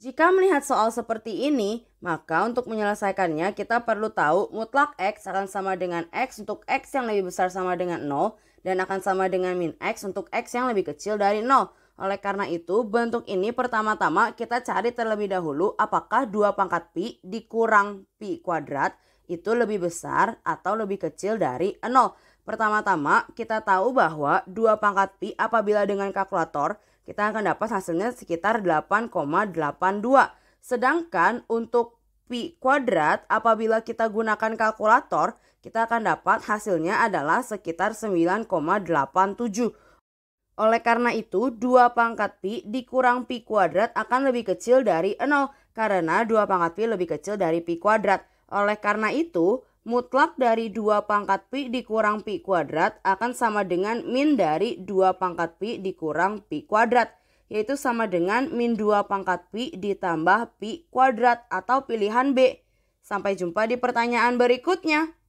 Jika melihat soal seperti ini, maka untuk menyelesaikannya kita perlu tahu mutlak X akan sama dengan X untuk X yang lebih besar sama dengan 0 dan akan sama dengan min X untuk X yang lebih kecil dari 0. Oleh karena itu, bentuk ini pertama-tama kita cari terlebih dahulu apakah 2 pangkat pi dikurang pi kuadrat itu lebih besar atau lebih kecil dari 0. Pertama-tama kita tahu bahwa 2 pangkat pi apabila dengan kalkulator kita akan dapat hasilnya sekitar 8,82. Sedangkan untuk pi kuadrat apabila kita gunakan kalkulator, kita akan dapat hasilnya adalah sekitar 9,87. Oleh karena itu, 2 pangkat pi dikurang pi kuadrat akan lebih kecil dari 0 karena 2 pangkat pi lebih kecil dari pi kuadrat. Oleh karena itu, mutlak dari 2 pangkat pi dikurang pi kuadrat akan sama dengan min dari 2 pangkat pi dikurang pi kuadrat, yaitu sama dengan min 2 pangkat pi ditambah pi kuadrat atau pilihan B. Sampai jumpa di pertanyaan berikutnya.